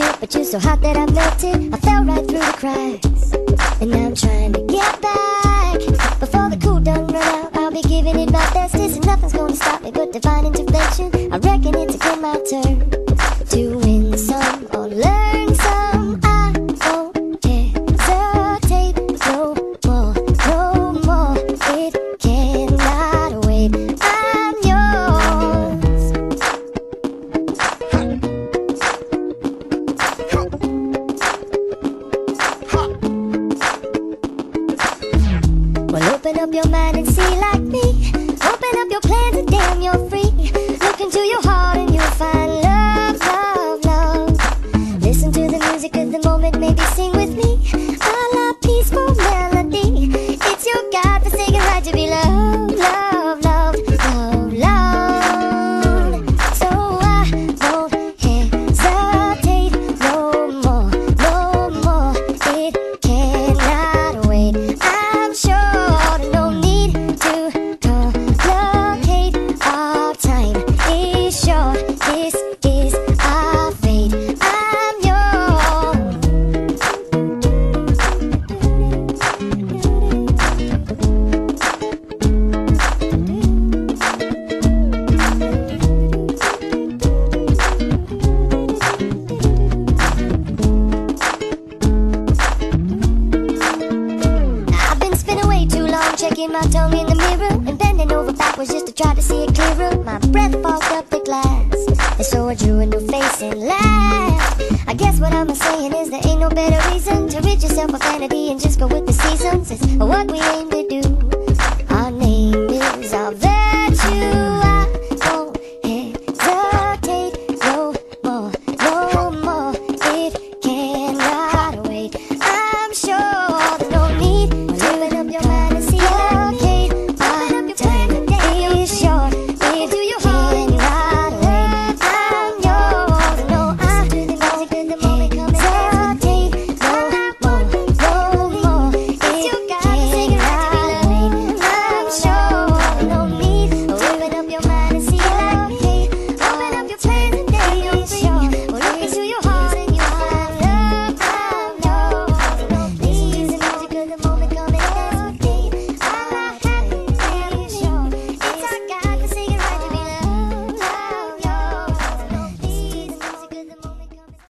at you, but you're so hot that I melted. I fell right through the cracks, and now I'm trying to get back. Before the cool done run out, I'll be giving it my bestest, and nothing's gonna stop me but divine intervention. I reckon it's again my turn to win some or learn some. I don't hesitate no more, no more. It cannot wait. I'm yours. Well, open up your mind and see like me. Open up your plans and damn, you're free. Look into your heart and you'll find love. The moment, maybe sing with me a la peaceful melody. It's your God-forsaken right to be loved, loved, loved, loved, loved. So I won't hesitate no more, no more. It cannot wait. I'm sure no need to complicate. Our time is short. This is our fate. Checking my tongue in the mirror and bending over backwards just to try to see it clearer. My breath fogged up the glass, and so I drew a new face and laughed. I guess what I'm saying is there ain't no better reason to rid yourself of vanity and just go with the seasons. It's what we aim to do.